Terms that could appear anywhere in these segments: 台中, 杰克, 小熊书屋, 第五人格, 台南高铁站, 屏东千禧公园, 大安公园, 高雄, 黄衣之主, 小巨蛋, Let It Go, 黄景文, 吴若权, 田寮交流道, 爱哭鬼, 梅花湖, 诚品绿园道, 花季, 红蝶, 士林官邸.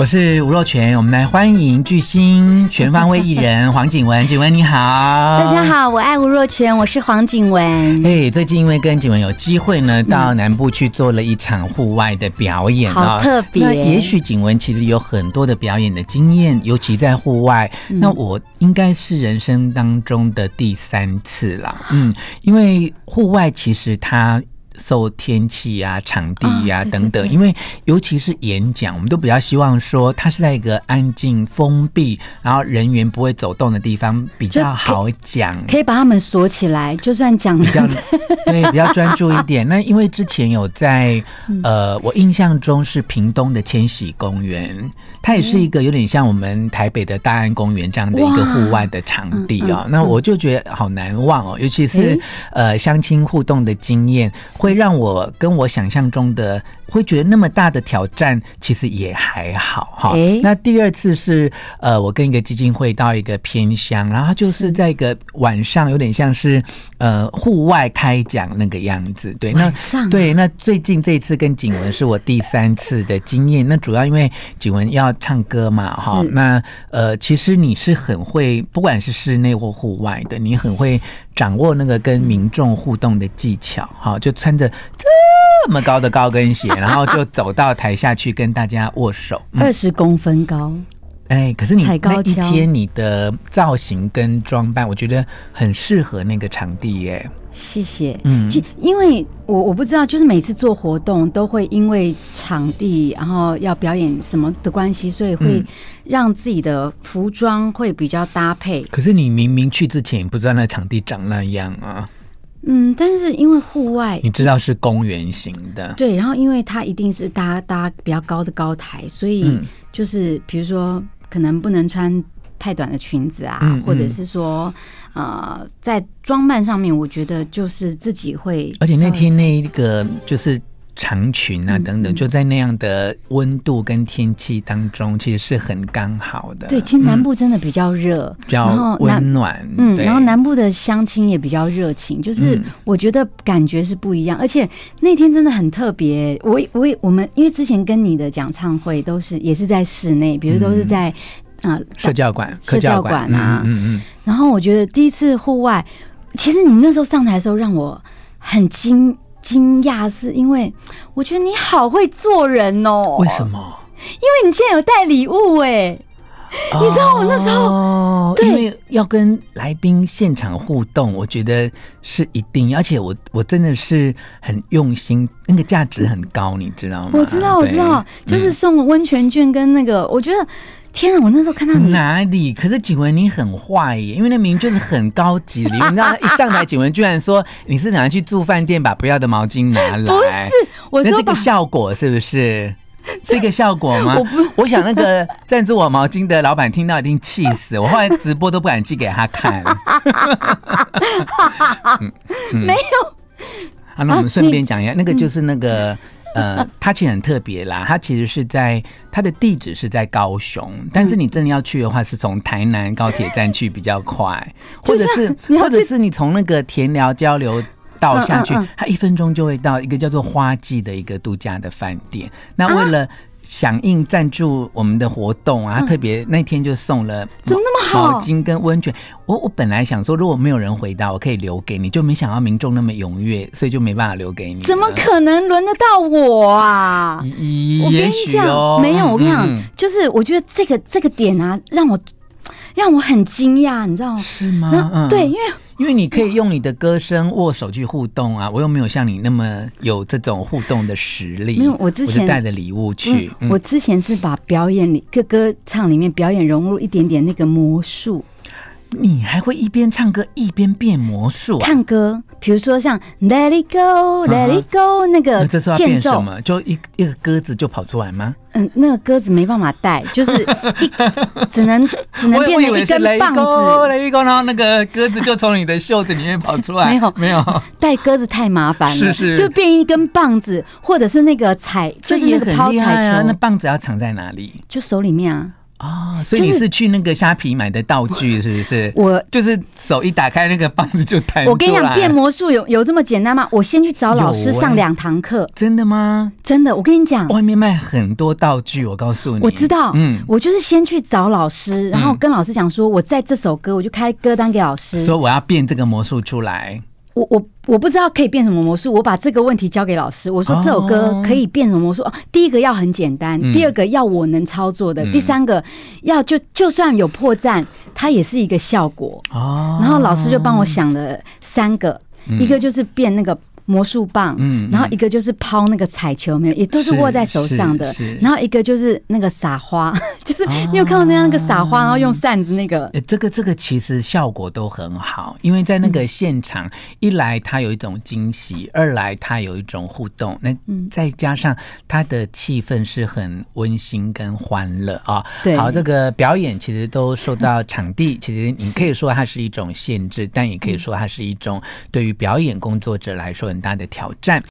我是吴若权，我们来欢迎巨星全方位艺人黄景文。景文你好。大家好，我爱吴若权，我是黄景文。最近因为跟景文有机会呢，到南部去做了一场户外的表演，好特别。那也许景文其实有很多的表演的经验，尤其在户外。那我应该是人生当中的第3次了，因为户外其实它受天气啊、场地啊等等，因为尤其是演讲，我们都比较希望说它是在一个安静、封闭，然后人员不会走动的地方比较好讲，可以把他们锁起来，就算讲了比较专注一点。那因为之前有在我印象中是屏东的千禧公园，它也是一个有点像我们台北的大安公园这样的一个户外的场地哦。那我就觉得好难忘哦，尤其是相亲互动的经验会。让我跟我想象中的会觉得那么大的挑战其实也还好哈。那第2次是我跟一个基金会到一个偏乡，然后就是在一个晚上有点像是户外开讲那个样子。对，那晚上对。那最近这一次跟景文是我第3次的经验。那主要因为景文要唱歌嘛哈。那其实你是很会，不管是室内或户外的，你很会掌握那个跟民众互动的技巧哈。就穿着这么高的高跟鞋，然后就走到台下去跟大家握手，20公分高。可是你那一天你的造型跟装扮，我觉得很适合那个场地耶。谢谢。因为我不知道，就是每次做活动都会因为场地，然后要表演什么的关系，所以会让自己的服装会比较搭配。可是你明明去之前也不知道那场地长那样啊。但是因为户外，你知道是公园型的，对，然后因为它一定是搭比较高的高台，所以就是比如说可能不能穿太短的裙子啊，或者是说在装扮上面，我觉得就是自己会，而且那天那一个就是长裙啊等等，就在那样的温度跟天气当中，其实是很刚好的。对，其实南部真的比较热，比较温暖。然后南部的乡亲也比较热情，就是我觉得感觉是不一样。而且那天真的很特别。我们因为之前跟你的讲唱会也是在室内，比如都是在社教馆啊。然后我觉得第一次户外，其实你那时候上台的时候让我很惊讶，是因为我觉得你好会做人哦。为什么？因为你竟然有带礼物你知道我那时候因为要跟来宾现场互动，我觉得是一定，而且我真的是很用心，那个价值很高，你知道吗？我知道，就是送温泉券跟那个，我觉得天啊！我那时候看到你哪里？可是景文你很坏耶，因为那明明就是很高级的，你知道，一上台景文居然说你是拿去住饭店把不要的毛巾拿来，不是？我说那是个效果，是不是？是一个效果吗？我想那个赞助我毛巾的老板听到一定气死，我后来直播都不敢寄给他看。没有。好，那我们顺便讲一下，那个就是那个。它其实很特别啦，它其实是在它的地址是在高雄，但是你真的要去的话，是从台南高铁站去比较快，或者是你从那个田寮交流道下去，它1分钟就会到一个叫做花季的一个度假的饭店。那为了响应赞助我们的活动啊，特别那天就送了怎么那么好毛巾跟温泉。我本来想说，如果没有人回答，我可以留给你，就没想到民众那么踊跃，所以就没办法留给你。怎么可能轮得到我啊？我跟你讲，没有。我跟你讲，就是我觉得这个点啊，让我很惊讶，你知道吗？是吗？对，因为你可以用你的歌声握手去互动啊，我又没有像你那么有这种互动的实力。没有，我带了礼物去。我之前是把歌唱里面表演融入一点点那个魔术。你还会一边唱歌一边变魔术啊？看歌，比如说像 Let It Go, Let It Go 那个这是要变什么？就一个鸽子就跑出来吗？那个鸽子没办法带，就是只能变成一根棒子。Let It Go， 然后那个鸽子就从你的袖子里面跑出来。没有，带鸽子太麻烦了，是就变一根棒子，或者是那个就是那个抛彩球。那棒子要藏在哪里？就手里面啊。啊、哦，所以你是去那个虾皮买的道具是不是？我就是手一打开那个棒子就弹出来。我跟你讲，变魔术有这么简单吗？我先去找老师上2堂课。真的吗？真的，我跟你讲，外面卖很多道具，我告诉你。我知道，嗯，我就是先去找老师，然后跟老师讲说，我在这首歌，我就开歌单给老师，说我要变这个魔术出来。我不知道可以变什么魔术，我把这个问题交给老师。我说这首歌可以变什么魔术？哦，第一个要很简单，第二个要我能操作的，第三个要就算有破绽，它也是一个效果。哦，然后老师就帮我想了3个，一个就是变那个魔术棒，然后一个就是抛那个彩球，没有，也都是握在手上的。然后一个就是那个撒花，就是你有看到那个撒花，然后用扇子那个。这个其实效果都很好，因为在那个现场，一来它有一种惊喜，二来它有一种互动，那再加上它的气氛是很温馨跟欢乐啊。对，好，这个表演其实都受到场地，其实你可以说它是一种限制，但也可以说它是一种对于表演工作者来说很大的挑战。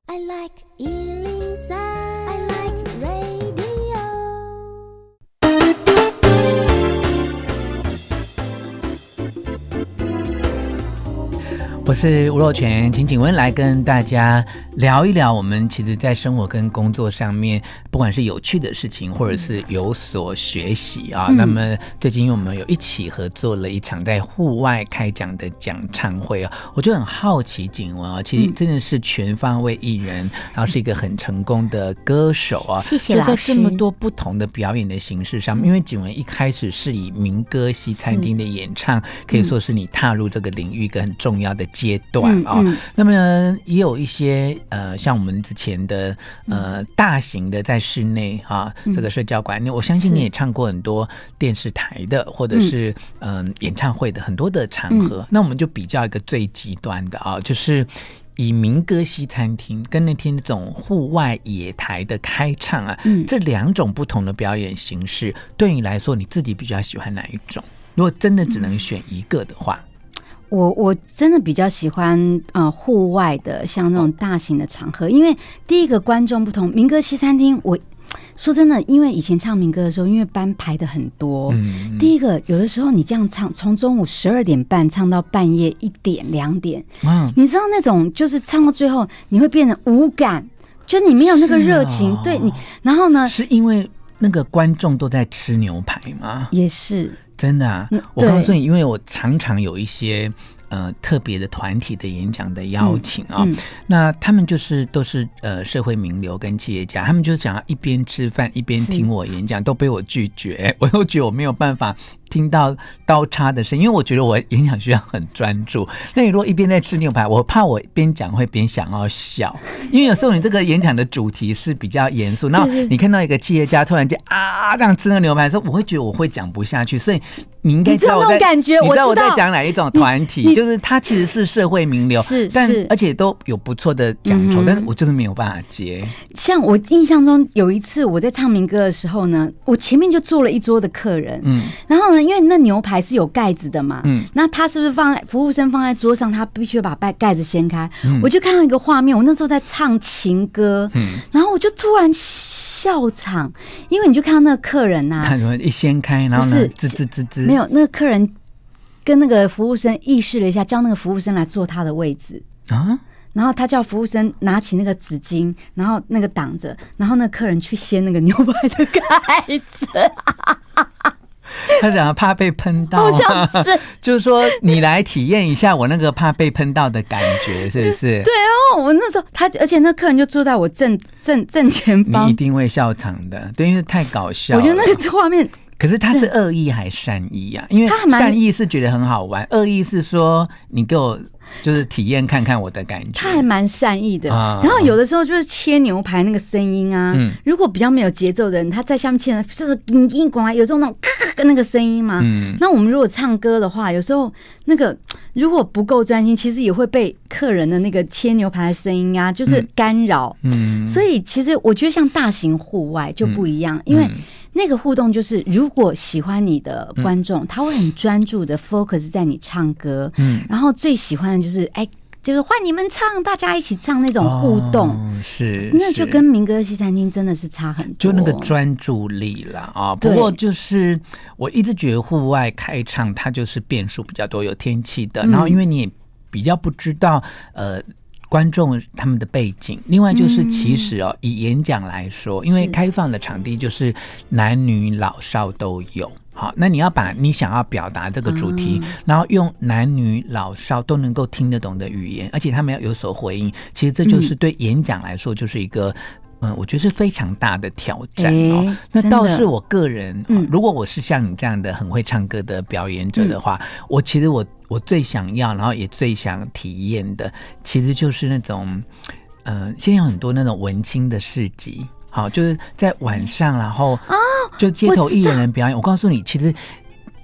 我是吴若权，请景文来跟大家聊一聊我们其实在生活跟工作上面不管是有趣的事情或者是有所学习啊。那么最近因为我们有一起合作了一场在户外开讲的讲唱会啊，我就很好奇景文啊，其实真的是全方位艺人，然后是一个很成功的歌手啊。谢谢老师。就在这么多不同的表演的形式上面，因为景文一开始是以民歌西餐厅的演唱可以说是你踏入这个领域一个很重要的阶段啊。那么也有一些像我们之前的大型的在室内啊，这个社交馆，我相信你也唱过很多电视台的或者是演唱会的很多的场合。那我们就比较一个最极端的啊，就是以民歌西餐厅跟那天这种户外野台的开唱啊，这2种不同的表演形式，对你来说你自己比较喜欢哪一种？如果真的只能选一个的话。我真的比较喜欢户外的，像那种大型的场合，因为第一个观众不同。民歌西餐厅，我说真的，因为以前唱民歌的时候，因为班排的很多，第一个有的时候你这样唱，从中午12点半唱到半夜1点2点，你知道那种就是唱到最后，你会变得无感，就你没有那个热情，哦，对你。然后呢，是因为那个观众都在吃牛排吗？也是。真的啊，我告诉你，因为我常常有一些特别的团体的演讲的邀请啊，那他们就是都是社会名流跟企业家，他们就想要一边吃饭一边听我演讲，都被我拒绝，我都觉得我没有办法听到刀叉的声音，因为我觉得我演讲需要很专注。那你如果一边在吃牛排，我怕我边讲会边想要笑，因为有时候你这个演讲的主题是比较严肃，然后你看到一个企业家突然间啊这样吃那个牛排的时候，我会觉得我会讲不下去。所以你应该知道我在，你知道我在讲哪一种团体，就是他其实是社会名流，但而且都有不错的讲酬，但是我就是没有办法接。像我印象中有一次我在唱民歌的时候呢，我前面就坐了1桌的客人，然后呢，因为那牛排是有盖子的嘛，那他是不是放在服务生放在桌上，他必须把盖子掀开，我就看到一个画面，我那时候在唱情歌，然后我就突然笑场，因为你就看到那个客人啊，他一掀开，然后呢，吱吱吱吱，没有，那个客人跟那个服务生意识了一下，叫那个服务生来坐他的位置啊。然后他叫服务生拿起那个纸巾，然后那个挡着，然后那个客人去掀那个牛排的盖子。他讲怕被喷到，好像是就是说你来体验一下我那个怕被喷到的感觉，是不是？对，然后我那时候他，而且那客人就坐在我正前方，你一定会笑场的，对，因为太搞笑了。我觉得那个画面，可是他是恶意还善意啊？因为善意是觉得很好玩，恶意是说你给我就是体验看看我的感觉。他还蛮善意的，然后有的时候就是切牛排那个声音啊，如果比较没有节奏的人，他在下面切呢，就是叮叮咣，有时候那种咔咔那个声音嘛。那我们如果唱歌的话，有时候那个如果不够专心，其实也会被客人的那个切牛排的声音啊，就是干扰。所以其实我觉得像大型户外就不一样，因为那个互动就是，如果喜欢你的观众，他会很专注的 focus 在你唱歌，然后最喜欢的就是哎，就是换你们唱，大家一起唱那种互动，哦、是那就跟民歌西餐厅真的是差很多，就那个专注力啦啊、哦。不过就是我一直觉得户外开唱它就是变数比较多，有天气的，然后因为你也比较不知道观众他们的背景，另外就是其实哦，以演讲来说，因为开放的场地就是男女老少都有。好，那你要把你想要表达这个主题，然后用男女老少都能够听得懂的语言，而且他们要有所回应。其实这就是对演讲来说就是一个。嗯，我觉得是非常大的挑战哦。欸、那倒是我个人、哦，如果我是像你这样的很会唱歌的表演者的话，我其实我最想要，然后也最想体验的，其实就是那种，现在有很多那种文青的市集，好、哦，就是在晚上，然后就街头艺人表演。我告诉你，其实。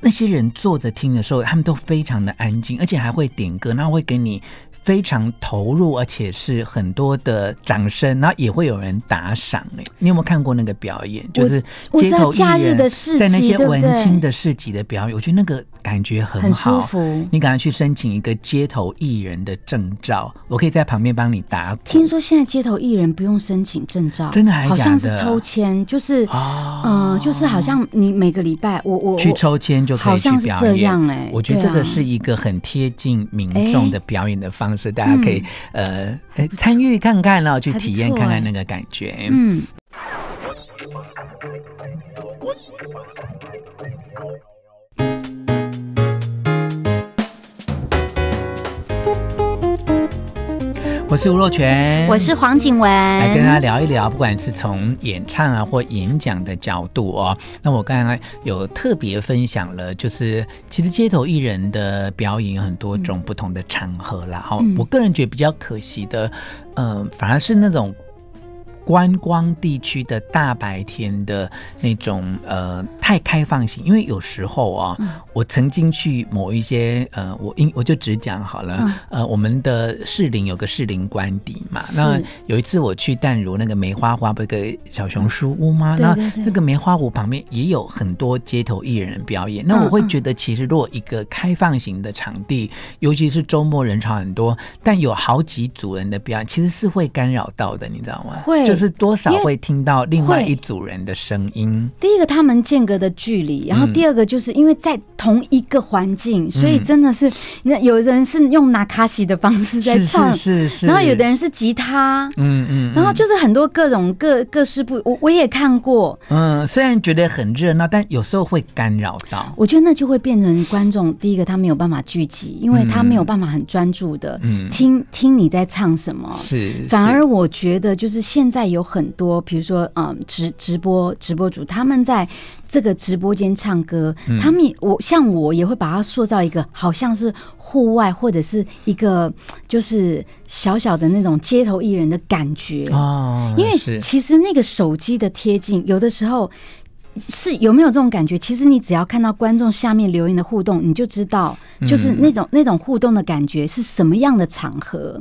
那些人坐着听的时候，他们都非常的安静，而且还会点歌，然后会给你非常投入，而且是很多的掌声，然后也会有人打赏。你有没有看过那个表演？就是街头艺人在那些文青的市集的表演，我觉得那个感觉很好，很舒服。你赶快去申请一个街头艺人的证照，我可以在旁边帮你打鼓。听说现在街头艺人不用申请证照，真的还假的？好像是抽签，就是就是好像你每个礼拜我去抽签就。好像是这样哎、欸，我觉得这个是一个很贴近民众的表演的方式，大家可以参与看看然后去体验看看那个感觉。欸、嗯。我是吴若权，我是黄景文，来跟大家聊一聊，不管是从演唱啊或演讲的角度哦。那我刚才有特别分享了，就是其实街头艺人的表演有很多种不同的场合啦。哈、我个人觉得比较可惜的，反而是那种。观光地区的大白天的那种太开放性，因为有时候啊，我曾经去某一些我就只讲好了，我们的士林有个士林官邸嘛，那有一次我去淡如那个梅花湖不是个小熊书屋吗？那那个梅花湖旁边也有很多街头艺人表演，那我会觉得其实如果一个开放型的场地，尤其是周末人潮很多，但有好几组人的表演，其实是会干扰到的，你知道吗？会。就是多少会听到另外一组人的声音。第一个他们间隔的距离，然后第二个就是因为在同一个环境，所以真的是有人是用拿卡西的方式在唱，是然后有的人是吉他，然后就是很多各种各式不，我也看过，虽然觉得很热闹，但有时候会干扰到。我觉得那就会变成观众，第一个他没有办法聚集，因为他没有办法很专注的听你在唱什么，是反而我觉得就是现在。有很多，比如说，直播主他们在这个直播间唱歌，他们我也会把它塑造一个好像是户外或者是一个就是小小的那种街头艺人的感觉哦，因为其实那个手机的贴近，有的时候。是有没有这种感觉？其实你只要看到观众下面留言的互动，你就知道，就是那种互动的感觉是什么样的场合。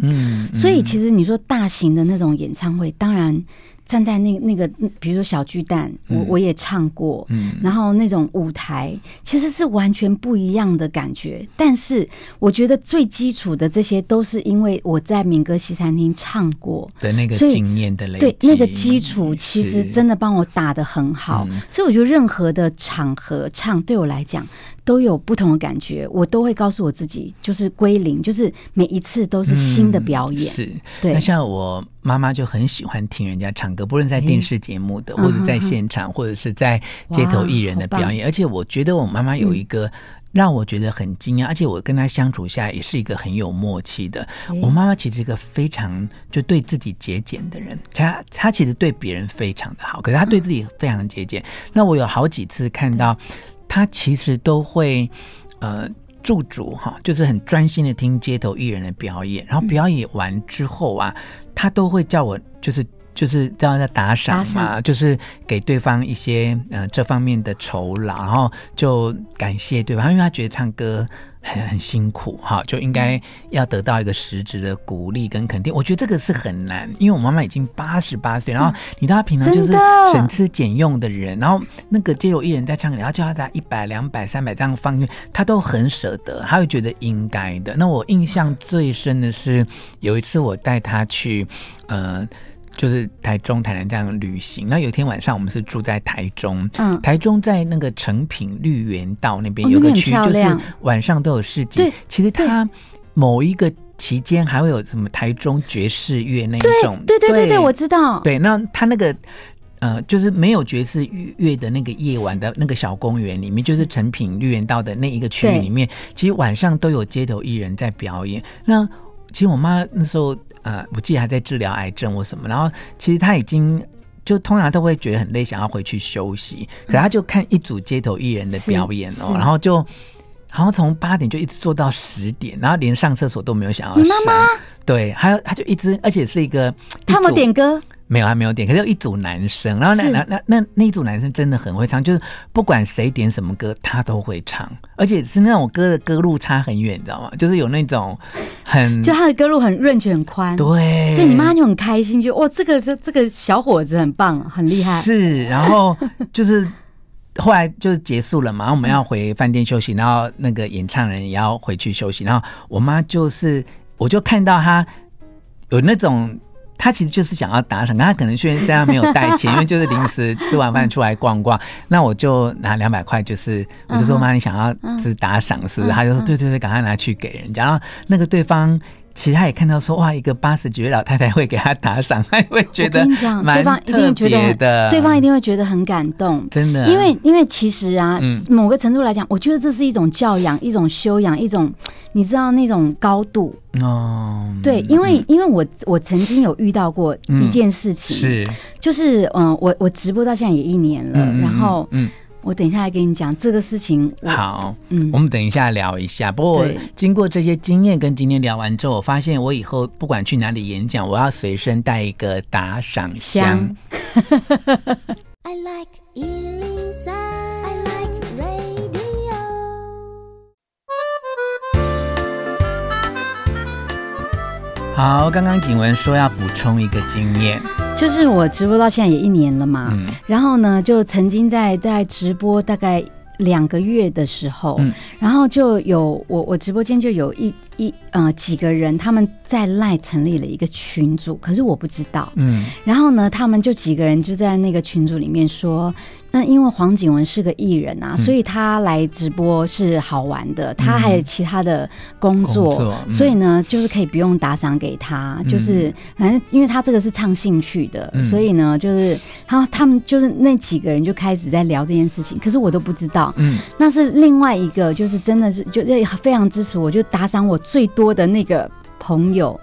所以其实你说大型的那种演唱会，当然。站在那个，比如说小巨蛋，我也唱过，然后那种舞台其实是完全不一样的感觉。但是我觉得最基础的这些都是因为我在民歌西餐厅唱过的那个经验的累积，对那个基础其实真的帮我打得很好。所以我觉得任何的场合唱对我来讲都有不同的感觉，我都会告诉我自己，就是归零，就是每一次都是新的表演。是，对。那像我。妈妈就很喜欢听人家唱歌，不论在电视节目的，或者在现场，或者是在街头艺人的表演。而且我觉得我妈妈有一个让我觉得很惊讶，而且我跟她相处下来也是一个很有默契的。我妈妈其实是一个非常就对自己节俭的人，她其实对别人非常的好，可是她对自己非常节俭。那我有好几次看到她其实都会驻足哈，就是很专心的听街头艺人的表演，然后表演完之后啊。他都会叫我就是就是这样在打赏嘛，就是给对方一些这方面的酬劳，然后就感谢对方，因为他觉得唱歌很辛苦哈，就应该要得到一个实质的鼓励跟肯定。我觉得这个是很难，因为我妈妈已经88岁，然后你知道她平常就是省吃俭用的人，然后那个街头艺人在唱歌，然后叫她100、200、300这样放进去，她都很舍得，她会觉得应该的。那我印象最深的是有一次我带她去就是台中、台南这样旅行。那有一天晚上，我们是住在台中，台中在那个诚品绿园道那边有个区，就是晚上都有市集。其实它某一个期间还会有什么台中爵士乐那一种，对，我知道。对，那它那个就是没有爵士乐的那个夜晚的那个小公园里面，就是诚品绿园道的那一个区域里面，其实晚上都有街头艺人在表演。那其实我妈那时候我记得还在治疗癌症或什么，然后其实他已经就通常都会觉得很累，想要回去休息，可他就看一组街头艺人的表演哦，然后就好像从8点就一直做到10点，然后连上厕所都没有想要上。妈妈对，还有他就一直，而且是一个他们点歌。没有，还没有点，可是有一组男生，然后那一组男生真的很会唱，就是不管谁点什么歌，他都会唱，而且是那种歌的歌路差很远，你知道吗？就是有那种很，就他的歌路很range很宽，对，所以你妈就很开心，就哇，这个小伙子很棒，很厉害。是，然后就是。后来就结束了嘛，然后我们要回饭店休息，然后那个演唱人也要回去休息，然后我妈就是，我就看到她有那种。他其实就是想要打赏，他可能虽然没有带钱，因为就是临时吃完饭出来逛逛。那我就拿200块，就是我就说妈，你想要是打赏是不是？他就说对，赶快拿去给人家。然后那个对方其实他也看到说哇，一个80几岁老太太会给他打赏，他会觉得蛮特别的。对方一定会觉得很感动，真的。因为其实啊，某个程度来讲，我觉得这是一种教养，一种修养，一种你知道那种高度。哦，对，因为我曾经有遇到过一件事情，是就是我直播到现在也1年了，然后我等一下来跟你讲这个事情。好，我们等一下聊一下。不过经过这些经验跟今天聊完之后，我发现我以后不管去哪里演讲，我要随身带一个打赏箱。I like 103。好，刚刚景文说要补充一个经验，就是我直播到现在也1年了嘛，然后呢，就曾经在直播大概2个月的时候，然后就有我直播间就有几个人他们在LINE成立了一个群组，可是我不知道，然后呢，他们就几个人就在那个群组里面说，那因为黄景文是个艺人啊，所以他来直播是好玩的，他还有其他的工作，所以呢，就是可以不用打赏给他，就是反正因为他这个是唱兴趣的，所以呢，就是他们就是那几个人就开始在聊这件事情，可是我都不知道，那是另外一个就是真的是就非常支持我，就打赏我。最多的那个朋友，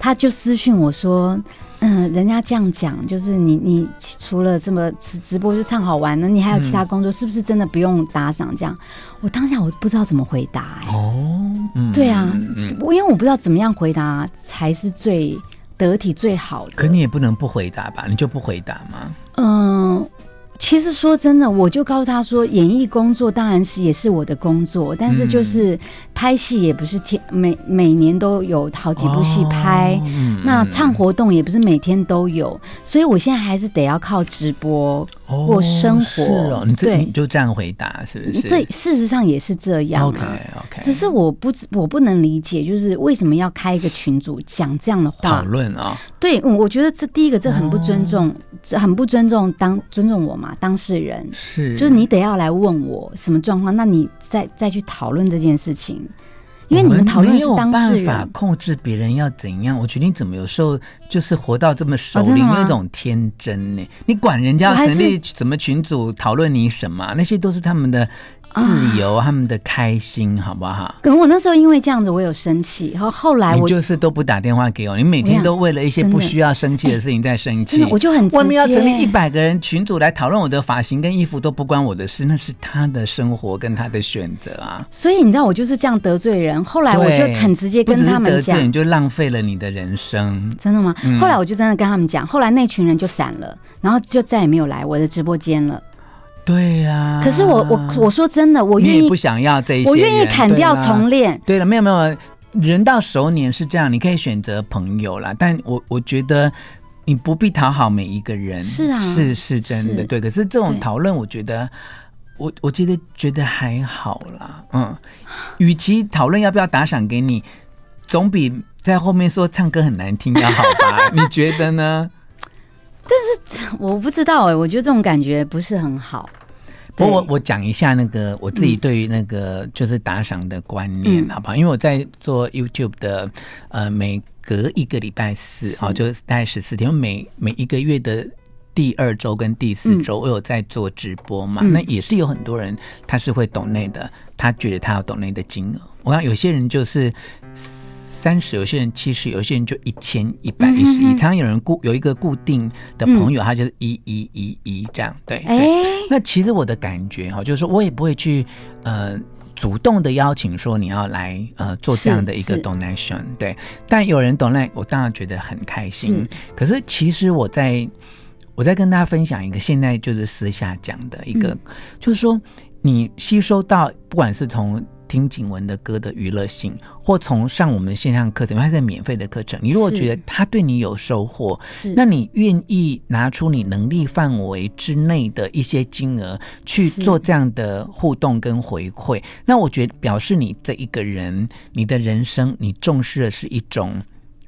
他就私讯我说，人家这样讲，就是你除了这么直播就唱好玩呢，你还有其他工作，是不是真的不用打赏？这样，我当下我不知道怎么回答。对啊，因为我不知道怎么样回答才是最得体最好的。可你也不能不回答吧？你就不回答吗？其实说真的，我就告诉他说，演艺工作当然是也是我的工作，但是就是拍戏也不是每年都有好几部戏拍，那唱活动也不是每天都有，所以我现在还是得要靠直播过生活。是哦，你就这样回答是不是？这事实上也是这样啊。OK， 只是我不能理解，就是为什么要开一个群组讲这样的话讨论啊？对，我觉得这第一个这很不尊重，很不尊重我嘛。当事人是，就是你得要来问我什么状况，那你再去讨论这件事情，因为你们讨论是当事人，没有办法控制别人要怎样。我觉得你怎么有时候就是活到这么熟龄，那种天真呢？你管人家成立什么群组讨论你什么，那些都是他们的自由、啊、他们的开心，好不好？可能我那时候因为这样子，我有生气，然后后来我你就是都不打电话给我，你每天都为了一些不需要生气的事情在生气，我就很直接。外面要成立100个人群组来讨论我的发型跟衣服都不关我的事，那是他的生活跟他的选择啊。所以你知道我就是这样得罪人，后来我就很直接跟他们讲，不只是得罪你就浪费了你的人生。真的吗？嗯、后来我就真的跟他们讲，后来那群人就散了，然后就再也没有来我的直播间了。对呀、啊，可是我说真的，我愿意，你也不想要这一些，我愿意砍掉重练。对了，没有没有，人到熟年是这样，你可以选择朋友啦，但我觉得你不必讨好每一个人，是啊，是真的，对。可是这种讨论，我觉得我觉得还好啦，嗯，与其讨论要不要打赏给你，总比在后面说唱歌很难听要好吧？你觉得呢？但是我不知道哎、欸，我觉得这种感觉不是很好。不过我讲一下那个我自己对于那个就是打赏的观念、嗯、好不好？因为我在做 YouTube 的每隔1个礼拜4啊、哦，就是大概14天，每一个月的第2周跟第4周，我有在做直播嘛，嗯、那也是有很多人他是会donate的，他觉得他有donate的金额。我想有些人就是30，有些人70，有些人就1111，常常有人有一个固定的朋友，他就是1111这样，对对、欸。那其实我的感觉哈，就是说我也不会去主动的邀请说你要来做这样的一个 donation， 对。但有人 donate， 我当然觉得很开心。可是其实我在跟大家分享一个现在就是私下讲的一个，就是说你吸收到不管是从听景文的歌的娱乐性，或从上我们线上课程，因为它是免费的课程，你如果觉得它对你有收获，那你愿意拿出你能力范围之内的一些金额去做这样的互动跟回馈，那我觉得表示你这一个人，你的人生你重视的是一种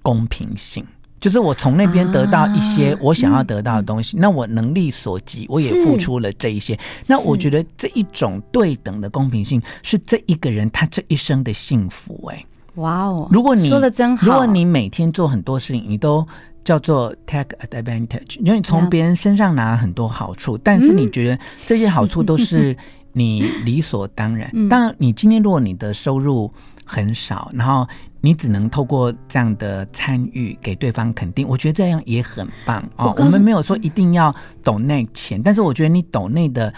公平性，就是我从那边得到一些我想要得到的东西，那我能力所及我也付出了这一些，那我觉得这一种对等的公平性是这一个人他这一生的幸福、欸、哇哦，如果你说的真好，如果你每天做很多事情你都叫做 take advantage， 因为你从别人身上拿很多好处，但是你觉得这些好处都是你理所当然，当然你今天如果你的收入很少，然后你只能透过这样的参与给对方肯定，我觉得这样也很棒、哦、我们没有说一定要donate钱，但是我觉得你donate的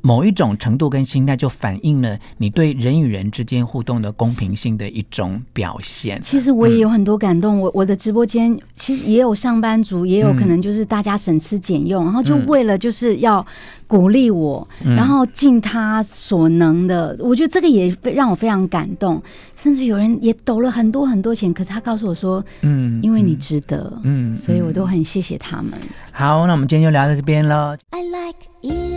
某一种程度跟心态就反映了你对人与人之间互动的公平性的一种表现。其实我也有很多感动、嗯、我的直播间其实也有上班族，也有可能就是大家省吃俭用、嗯、然后就为了就是要鼓励我、嗯、然后尽他所能的，我觉得这个也让我非常感动，甚至有人也抖了很多很多钱，可是他告诉我说嗯，因为你值得，嗯，所以我都很谢谢他们。好，那我们今天就聊到这边咯。I like you